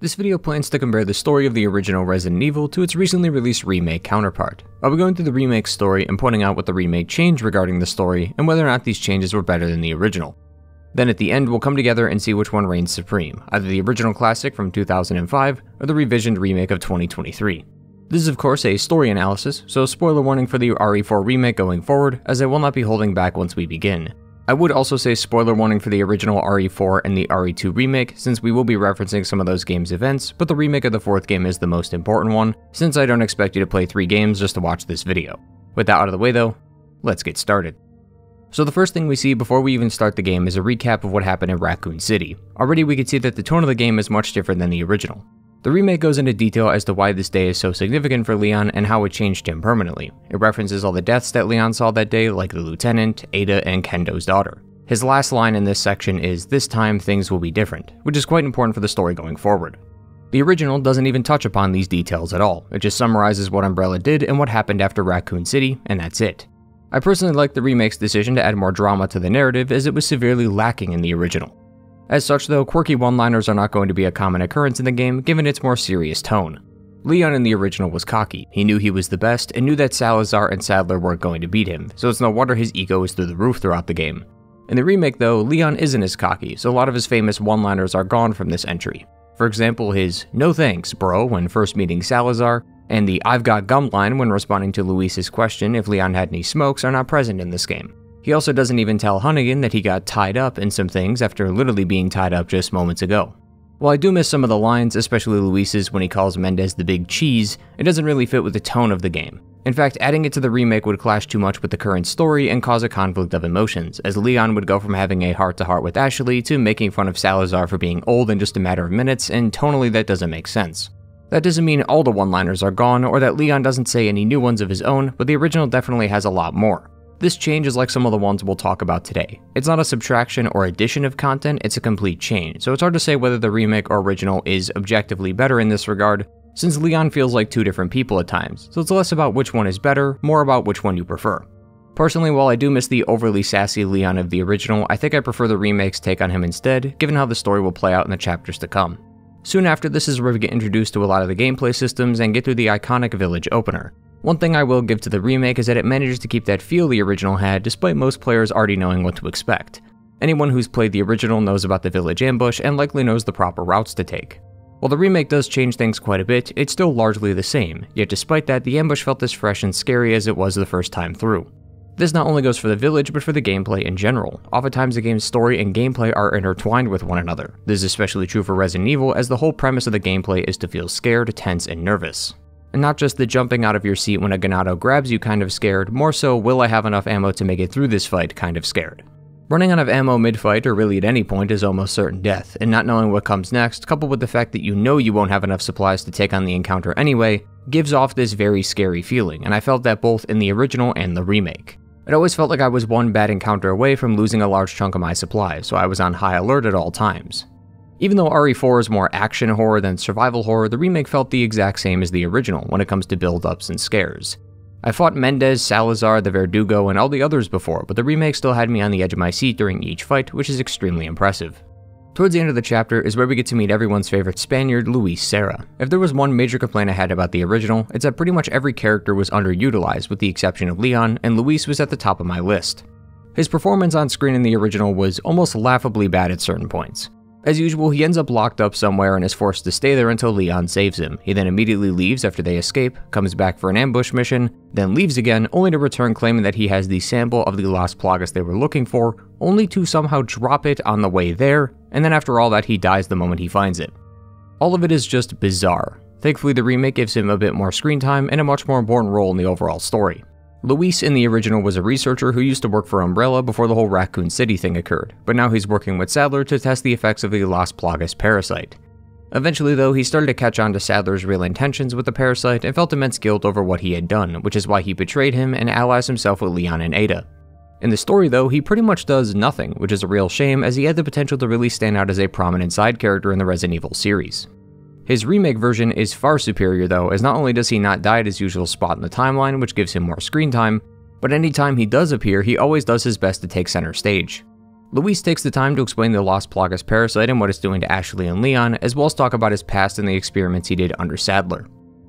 This video plans to compare the story of the original Resident Evil to its recently released remake counterpart. I'll be going through the remake story and pointing out what the remake changed regarding the story and whether or not these changes were better than the original. Then at the end we'll come together and see which one reigns supreme, either the original classic from 2005 or the revisioned remake of 2023. This is of course a story analysis, so spoiler warning for the RE4 remake going forward, as I will not be holding back once we begin. I would also say spoiler warning for the original RE4 and the RE2 remake, since we will be referencing some of those games' events, but the remake of the fourth game is the most important one, since I don't expect you to play 3 games just to watch this video. With that out of the way though, let's get started. So the first thing we see before we even start the game is a recap of what happened in Raccoon City. Already we can see that the tone of the game is much different than the original. The remake goes into detail as to why this day is so significant for Leon and how it changed him permanently. It references all the deaths that Leon saw that day, like the lieutenant, Ada, and Kendo's daughter. His last line in this section is, "This time things will be different," which is quite important for the story going forward. The original doesn't even touch upon these details at all. It just summarizes what Umbrella did and what happened after Raccoon City, and that's it. I personally like the remake's decision to add more drama to the narrative, as it was severely lacking in the original. As such though, quirky one-liners are not going to be a common occurrence in the game, given its more serious tone. Leon in the original was cocky. He knew he was the best, and knew that Salazar and Sadler weren't going to beat him, so it's no wonder his ego is through the roof throughout the game. In the remake though, Leon isn't as cocky, so a lot of his famous one-liners are gone from this entry. For example, his "no thanks, bro" when first meeting Salazar, and the "I've got gum" line when responding to Luis's question if Leon had any smokes are not present in this game. He also doesn't even tell Hunnigan that he got tied up in some things after literally being tied up just moments ago. While I do miss some of the lines, especially Luis's when he calls Mendez the big cheese, it doesn't really fit with the tone of the game. In fact, adding it to the remake would clash too much with the current story and cause a conflict of emotions, as Leon would go from having a heart-to-heart with Ashley to making fun of Salazar for being old in just a matter of minutes, and tonally that doesn't make sense. That doesn't mean all the one-liners are gone or that Leon doesn't say any new ones of his own, but the original definitely has a lot more. This change is like some of the ones we'll talk about today. It's not a subtraction or addition of content, it's a complete change, so it's hard to say whether the remake or original is objectively better in this regard, since Leon feels like 2 different people at times, so it's less about which one is better, more about which one you prefer. Personally, while I do miss the overly sassy Leon of the original, I think I prefer the remake's take on him instead, given how the story will play out in the chapters to come. Soon after, this is where we get introduced to a lot of the gameplay systems and get through the iconic village opener. One thing I will give to the remake is that it manages to keep that feel the original had, despite most players already knowing what to expect. Anyone who's played the original knows about the village ambush and likely knows the proper routes to take. While the remake does change things quite a bit, it's still largely the same, yet despite that, the ambush felt as fresh and scary as it was the first time through. This not only goes for the village, but for the gameplay in general. Oftentimes the game's story and gameplay are intertwined with one another. This is especially true for Resident Evil, as the whole premise of the gameplay is to feel scared, tense, and nervous. And not just the jumping out of your seat when a Ganado grabs you kind of scared, more so will I have enough ammo to make it through this fight kind of scared. Running out of ammo mid-fight or really at any point is almost certain death, and not knowing what comes next, coupled with the fact that you know you won't have enough supplies to take on the encounter anyway, gives off this very scary feeling, and I felt that both in the original and the remake. It always felt like I was 1 bad encounter away from losing a large chunk of my supplies, so I was on high alert at all times. Even though RE4 is more action horror than survival horror, the remake felt the exact same as the original when it comes to build-ups and scares. I fought Mendez, Salazar, the Verdugo, and all the others before, but the remake still had me on the edge of my seat during each fight, which is extremely impressive. Towards the end of the chapter is where we get to meet everyone's favorite Spaniard, Luis Serra. If there was one major complaint I had about the original, it's that pretty much every character was underutilized with the exception of Leon, and Luis was at the top of my list. His performance on screen in the original was almost laughably bad at certain points. As usual, he ends up locked up somewhere and is forced to stay there until Leon saves him. He then immediately leaves after they escape, comes back for an ambush mission, then leaves again, only to return claiming that he has the sample of the Las Plagas they were looking for, only to somehow drop it on the way there, and then after all that he dies the moment he finds it. All of it is just bizarre. Thankfully, the remake gives him a bit more screen time and a much more important role in the overall story. Luis in the original was a researcher who used to work for Umbrella before the whole Raccoon City thing occurred, but now he's working with Sadler to test the effects of the Las Plagas parasite. Eventually though, he started to catch on to Sadler's real intentions with the parasite and felt immense guilt over what he had done, which is why he betrayed him and allies himself with Leon and Ada. In the story though, he pretty much does nothing, which is a real shame as he had the potential to really stand out as a prominent side character in the Resident Evil series. His remake version is far superior though, as not only does he not die at his usual spot in the timeline, which gives him more screen time, but anytime he does appear, he always does his best to take center stage. Luis takes the time to explain the Las Plagas parasite and what it's doing to Ashley and Leon, as well as talk about his past and the experiments he did under Sadler.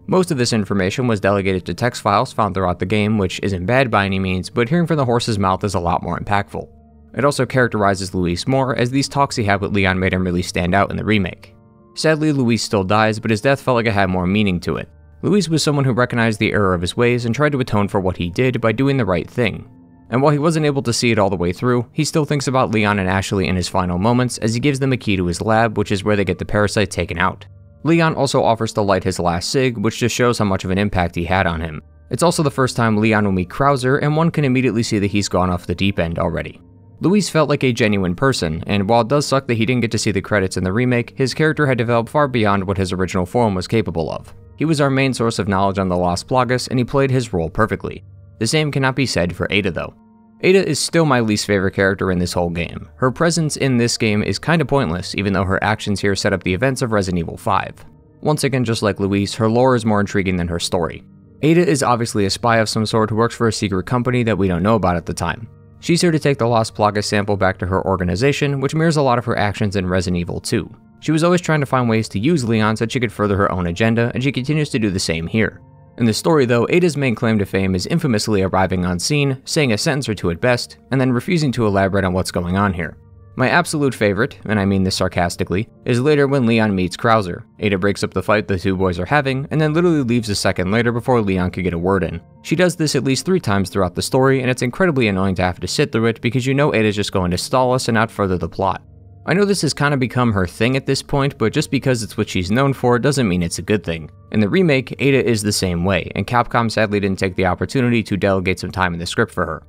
Most of this information was delegated to text files found throughout the game, which isn't bad by any means, but hearing from the horse's mouth is a lot more impactful. It also characterizes Luis more, as these talks he had with Leon made him really stand out in the remake. Sadly, Luis still dies, but his death felt like it had more meaning to it. Luis was someone who recognized the error of his ways and tried to atone for what he did by doing the right thing. And while he wasn't able to see it all the way through, he still thinks about Leon and Ashley in his final moments, as he gives them a key to his lab, which is where they get the parasite taken out. Leon also offers to light his last cig, which just shows how much of an impact he had on him. It's also the first time Leon will meet Krauser, and one can immediately see that he's gone off the deep end already. Luis felt like a genuine person, and while it does suck that he didn't get to see the credits in the remake, his character had developed far beyond what his original form was capable of. He was our main source of knowledge on the Las Plagas, and he played his role perfectly. The same cannot be said for Ada though. Ada is still my least favorite character in this whole game. Her presence in this game is kinda pointless, even though her actions here set up the events of Resident Evil 5. Once again, just like Luis, her lore is more intriguing than her story. Ada is obviously a spy of some sort who works for a secret company that we don't know about at the time. She's here to take the Las Plagas sample back to her organization, which mirrors a lot of her actions in Resident Evil 2. She was always trying to find ways to use Leon so that she could further her own agenda, and she continues to do the same here. In the story though, Ada's main claim to fame is infamously arriving on scene, saying a sentence or two at best, and then refusing to elaborate on what's going on here. My absolute favorite, and I mean this sarcastically, is later when Leon meets Krauser. Ada breaks up the fight the two boys are having, and then literally leaves a second later before Leon could get a word in. She does this at least 3 times throughout the story, and it's incredibly annoying to have to sit through it because you know Ada's just going to stall us and not further the plot. I know this has kind of become her thing at this point, but just because it's what she's known for doesn't mean it's a good thing. In the remake, Ada is the same way, and Capcom sadly didn't take the opportunity to delegate some time in the script for her.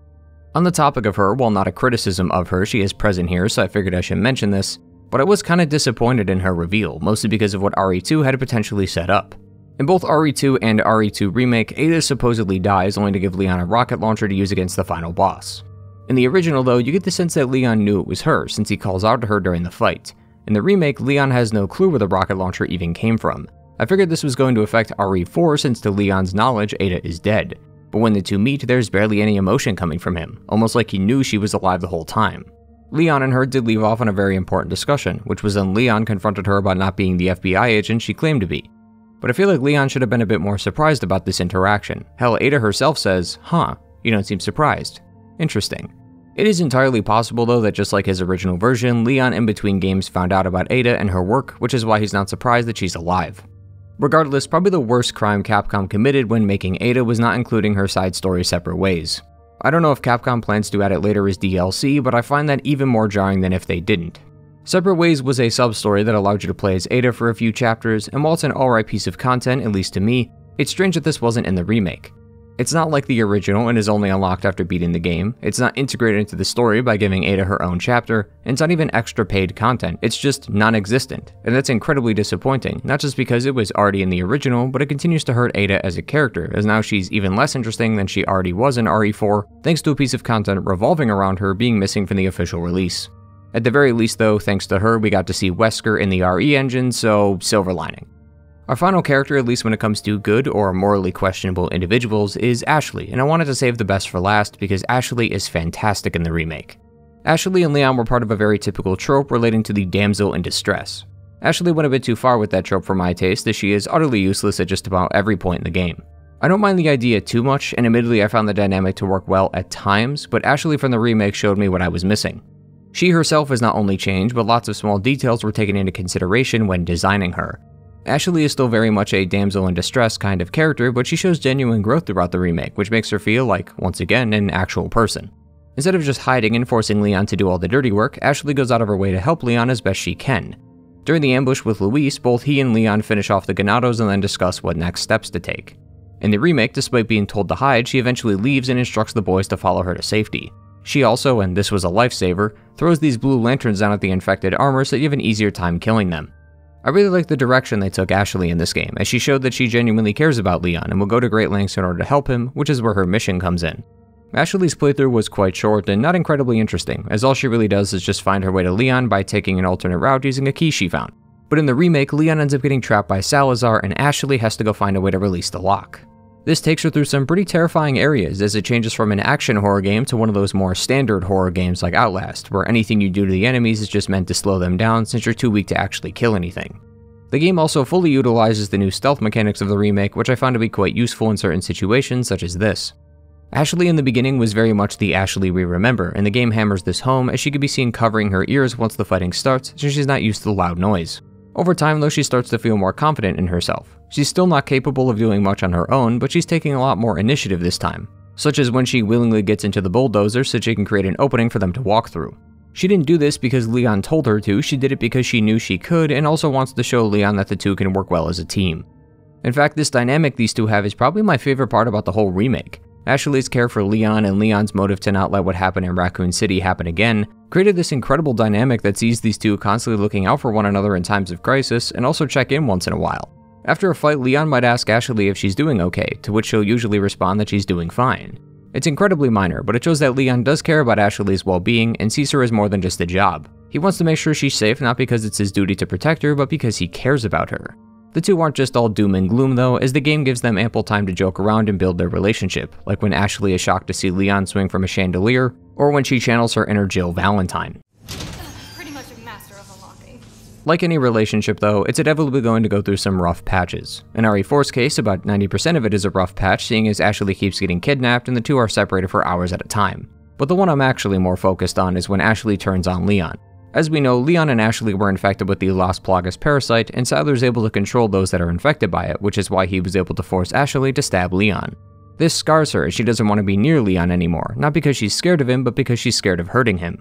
On the topic of her, while not a criticism of her, she is present here, so I figured I should mention this, but I was kind of disappointed in her reveal, mostly because of what RE2 had potentially set up. In both RE2 and RE2 Remake, Ada supposedly dies only to give Leon a rocket launcher to use against the final boss. In the original though, you get the sense that Leon knew it was her, since he calls out to her during the fight. In the remake, Leon has no clue where the rocket launcher even came from. I figured this was going to affect RE4 since to Leon's knowledge, Ada is dead. But when the two meet, there's barely any emotion coming from him, almost like he knew she was alive the whole time. Leon and her did leave off on a very important discussion, which was when Leon confronted her about not being the FBI agent she claimed to be. But I feel like Leon should have been a bit more surprised about this interaction. Hell, Ada herself says, "Huh, you don't seem surprised. Interesting." It is entirely possible though that just like his original version, Leon in between games found out about Ada and her work, which is why he's not surprised that she's alive. Regardless, probably the worst crime Capcom committed when making Ada was not including her side story Separate Ways. I don't know if Capcom plans to add it later as DLC, but I find that even more jarring than if they didn't. Separate Ways was a sub-story that allowed you to play as Ada for a few chapters, and while it's an alright piece of content, at least to me, it's strange that this wasn't in the remake. It's not like the original and is only unlocked after beating the game, it's not integrated into the story by giving Ada her own chapter, and it's not even extra paid content, it's just non-existent, and that's incredibly disappointing, not just because it was already in the original, but it continues to hurt Ada as a character, as now she's even less interesting than she already was in RE4, thanks to a piece of content revolving around her being missing from the official release. At the very least though, thanks to her, we got to see Wesker in the RE engine, so silver lining. Our final character, at least when it comes to good or morally questionable individuals, is Ashley, and I wanted to save the best for last because Ashley is fantastic in the remake. Ashley and Leon were part of a very typical trope relating to the damsel in distress. Ashley went a bit too far with that trope for my taste, as she is utterly useless at just about every point in the game. I don't mind the idea too much, and admittedly I found the dynamic to work well at times, but Ashley from the remake showed me what I was missing. She herself has not only changed, but lots of small details were taken into consideration when designing her. Ashley is still very much a damsel in distress kind of character, but she shows genuine growth throughout the remake, which makes her feel like, once again, an actual person. Instead of just hiding and forcing Leon to do all the dirty work, Ashley goes out of her way to help Leon as best she can. During the ambush with Luis, both he and Leon finish off the Ganados and then discuss what next steps to take. In the remake, despite being told to hide, she eventually leaves and instructs the boys to follow her to safety. She also, and this was a lifesaver, throws these blue lanterns down at the infected armor so that you have an easier time killing them. I really like the direction they took Ashley in this game, as she showed that she genuinely cares about Leon and will go to great lengths in order to help him, which is where her mission comes in. Ashley's playthrough was quite short and not incredibly interesting, as all she really does is just find her way to Leon by taking an alternate route using a key she found. But in the remake, Leon ends up getting trapped by Salazar and Ashley has to go find a way to release the lock. This takes her through some pretty terrifying areas as it changes from an action horror game to one of those more standard horror games like Outlast, where anything you do to the enemies is just meant to slow them down since you're too weak to actually kill anything. The game also fully utilizes the new stealth mechanics of the remake, which I found to be quite useful in certain situations such as this. Ashley in the beginning was very much the Ashley we remember, and the game hammers this home as she could be seen covering her ears once the fighting starts, so she's not used to the loud noise. Over time though, she starts to feel more confident in herself. She's still not capable of doing much on her own, but she's taking a lot more initiative this time, such as when she willingly gets into the bulldozer so she can create an opening for them to walk through. She didn't do this because Leon told her to, she did it because she knew she could and also wants to show Leon that the two can work well as a team. In fact, this dynamic these two have is probably my favorite part about the whole remake. Ashley's care for Leon and Leon's motive to not let what happened in Raccoon City happen again created this incredible dynamic that sees these two constantly looking out for one another in times of crisis and also check in once in a while. After a fight, Leon might ask Ashley if she's doing okay, to which she'll usually respond that she's doing fine. It's incredibly minor, but it shows that Leon does care about Ashley's well-being and sees her as more than just a job. He wants to make sure she's safe, not because it's his duty to protect her, but because he cares about her. The two aren't just all doom and gloom though, as the game gives them ample time to joke around and build their relationship, like when Ashley is shocked to see Leon swing from a chandelier, or when she channels her inner Jill Valentine. Pretty much a master of unlocking. Like any relationship though, it's inevitably going to go through some rough patches. In RE4's case, about 90% of it is a rough patch, seeing as Ashley keeps getting kidnapped and the two are separated for hours at a time. But the one I'm actually more focused on is when Ashley turns on Leon. As we know, Leon and Ashley were infected with the Las Plagas parasite, and Sadler is able to control those that are infected by it, which is why he was able to force Ashley to stab Leon. This scars her as she doesn't want to be near Leon anymore, not because she's scared of him, but because she's scared of hurting him.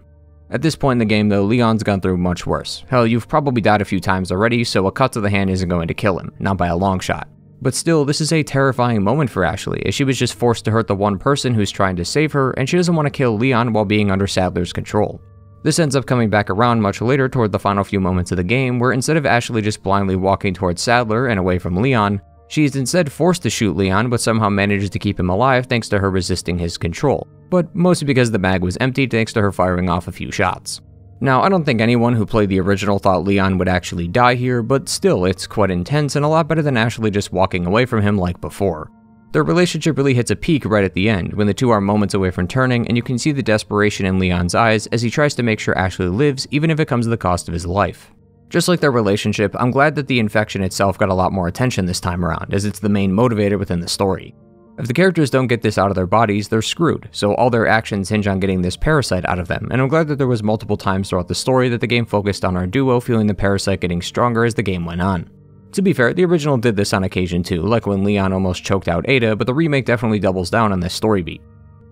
At this point in the game though, Leon's gone through much worse. Hell, you've probably died a few times already, so a cut to the hand isn't going to kill him, not by a long shot. But still, this is a terrifying moment for Ashley, as she was just forced to hurt the one person who's trying to save her, and she doesn't want to kill Leon while being under Sadler's control. This ends up coming back around much later toward the final few moments of the game, where instead of Ashley just blindly walking towards Sadler and away from Leon, she is instead forced to shoot Leon but somehow manages to keep him alive thanks to her resisting his control, but mostly because the mag was empty thanks to her firing off a few shots. Now, I don't think anyone who played the original thought Leon would actually die here, but still, it's quite intense and a lot better than Ashley just walking away from him like before. Their relationship really hits a peak right at the end, when the two are moments away from turning, and you can see the desperation in Leon's eyes as he tries to make sure Ashley lives, even if it comes at the cost of his life. Just like their relationship, I'm glad that the infection itself got a lot more attention this time around, as it's the main motivator within the story. If the characters don't get this out of their bodies, they're screwed, so all their actions hinge on getting this parasite out of them, and I'm glad that there was multiple times throughout the story that the game focused on our duo feeling the parasite getting stronger as the game went on. To be fair, the original did this on occasion too, like when Leon almost choked out Ada, but the remake definitely doubles down on this story beat.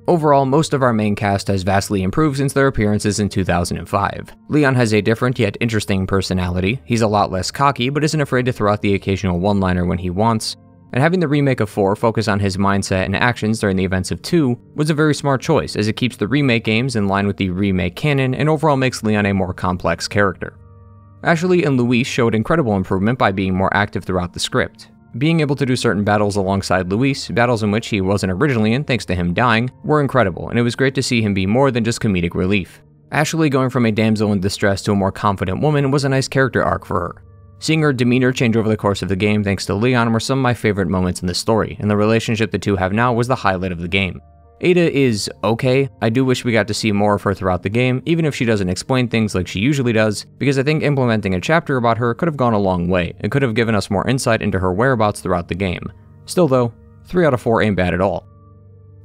Overall, most of our main cast has vastly improved since their appearances in 2005. Leon has a different yet interesting personality, he's a lot less cocky but isn't afraid to throw out the occasional one-liner when he wants, and having the remake of 4 focus on his mindset and actions during the events of 2 was a very smart choice, as it keeps the remake games in line with the remake canon and overall makes Leon a more complex character. Ashley and Luis showed incredible improvement by being more active throughout the script. Being able to do certain battles alongside Luis, battles in which he wasn't originally in thanks to him dying, were incredible, and it was great to see him be more than just comedic relief. Ashley going from a damsel in distress to a more confident woman was a nice character arc for her. Seeing her demeanor change over the course of the game thanks to Leon were some of my favorite moments in the story, and the relationship the two have now was the highlight of the game. Ada is okay. I do wish we got to see more of her throughout the game, even if she doesn't explain things like she usually does, because I think implementing a chapter about her could have gone a long way, and could have given us more insight into her whereabouts throughout the game. Still though, 3 out of 4 ain't bad at all.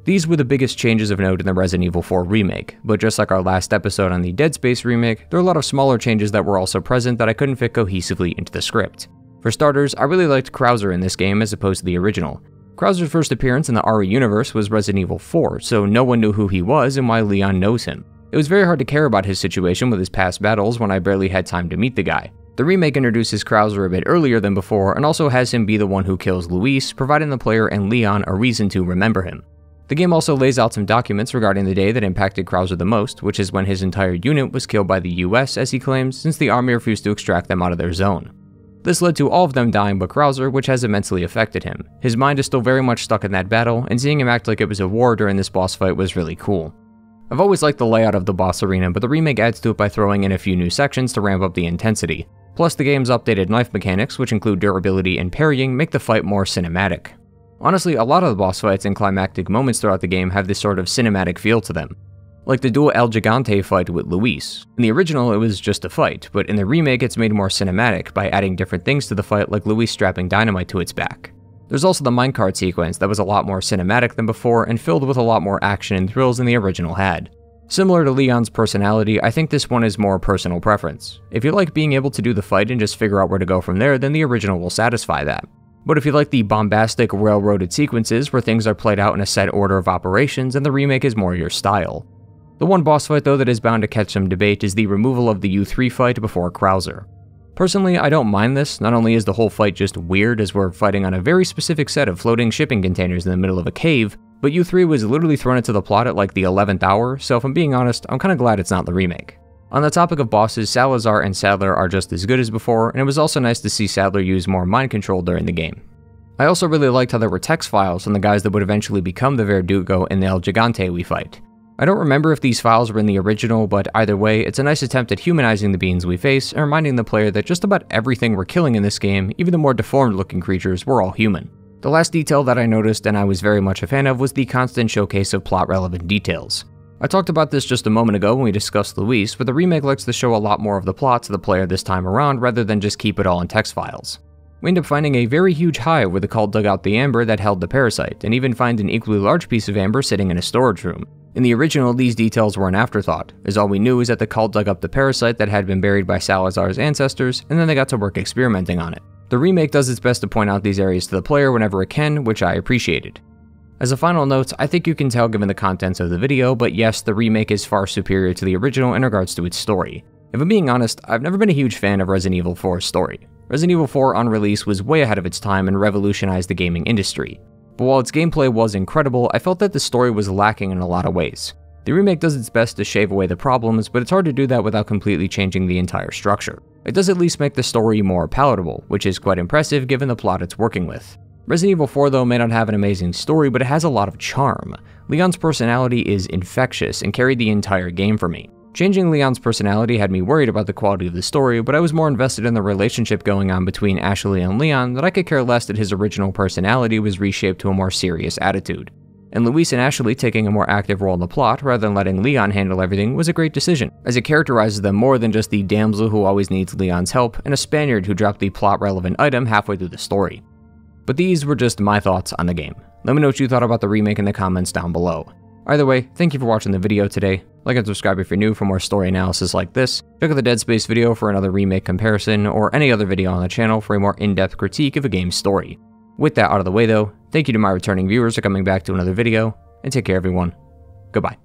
These were the biggest changes of note in the Resident Evil 4 remake, but just like our last episode on the Dead Space remake, there are a lot of smaller changes that were also present that I couldn't fit cohesively into the script. For starters, I really liked Krauser in this game as opposed to the original. Krauser's first appearance in the RE universe was Resident Evil 4, so no one knew who he was and why Leon knows him. It was very hard to care about his situation with his past battles when I barely had time to meet the guy. The remake introduces Krauser a bit earlier than before and also has him be the one who kills Luis, providing the player and Leon a reason to remember him. The game also lays out some documents regarding the day that impacted Krauser the most, which is when his entire unit was killed by the US, as he claims, since the army refused to extract them out of their zone. This led to all of them dying but Krauser, which has immensely affected him. His mind is still very much stuck in that battle, and seeing him act like it was a war during this boss fight was really cool. I've always liked the layout of the boss arena, but the remake adds to it by throwing in a few new sections to ramp up the intensity. Plus the game's updated knife mechanics, which include durability and parrying, make the fight more cinematic. Honestly, a lot of the boss fights and climactic moments throughout the game have this sort of cinematic feel to them. Like the dual El Gigante fight with Luis. In the original, it was just a fight, but in the remake it's made more cinematic by adding different things to the fight, like Luis strapping dynamite to its back. There's also the minecart sequence that was a lot more cinematic than before and filled with a lot more action and thrills than the original had. Similar to Leon's personality, I think this one is more personal preference. If you like being able to do the fight and just figure out where to go from there, then the original will satisfy that. But if you like the bombastic, railroaded sequences where things are played out in a set order of operations, then the remake is more your style. The one boss fight though that is bound to catch some debate is the removal of the U3 fight before Krauser. Personally, I don't mind this. Not only is the whole fight just weird as we're fighting on a very specific set of floating shipping containers in the middle of a cave, but U3 was literally thrown into the plot at like the 11th hour, so if I'm being honest, I'm kinda glad it's not the remake. On the topic of bosses, Salazar and Sadler are just as good as before, and it was also nice to see Sadler use more mind control during the game. I also really liked how there were text files from the guys that would eventually become the Verdugo and the El Gigante we fight. I don't remember if these files were in the original, but either way, it's a nice attempt at humanizing the beings we face and reminding the player that just about everything we're killing in this game, even the more deformed looking creatures, were all human. The last detail that I noticed and I was very much a fan of was the constant showcase of plot relevant details. I talked about this just a moment ago when we discussed Luis, but the remake likes to show a lot more of the plot to the player this time around rather than just keep it all in text files. We end up finding a very huge hive where the cult dug out the amber that held the parasite, and even find an equally large piece of amber sitting in a storage room. In the original, these details were an afterthought, as all we knew is that the cult dug up the parasite that had been buried by Salazar's ancestors, and then they got to work experimenting on it. The remake does its best to point out these areas to the player whenever it can, which I appreciated. As a final note, I think you can tell given the contents of the video, but yes, the remake is far superior to the original in regards to its story. If I'm being honest, I've never been a huge fan of Resident Evil 4's story. Resident Evil 4 on release was way ahead of its time and revolutionized the gaming industry. But while its gameplay was incredible, I felt that the story was lacking in a lot of ways. The remake does its best to shave away the problems, but it's hard to do that without completely changing the entire structure. It does at least make the story more palatable, which is quite impressive given the plot it's working with. Resident Evil 4 though may not have an amazing story, but it has a lot of charm. Leon's personality is infectious and carried the entire game for me. Changing Leon's personality had me worried about the quality of the story, but I was more invested in the relationship going on between Ashley and Leon that I could care less that his original personality was reshaped to a more serious attitude. And Luis and Ashley taking a more active role in the plot rather than letting Leon handle everything was a great decision, as it characterizes them more than just the damsel who always needs Leon's help and a Spaniard who dropped the plot-relevant item halfway through the story. But these were just my thoughts on the game. Let me know what you thought about the remake in the comments down below. Either way, thank you for watching the video today. Like and subscribe if you're new for more story analysis like this. Check out the Dead Space video for another remake comparison, or any other video on the channel for a more in-depth critique of a game's story. With that out of the way though, thank you to my returning viewers for coming back to another video, and take care everyone. Goodbye.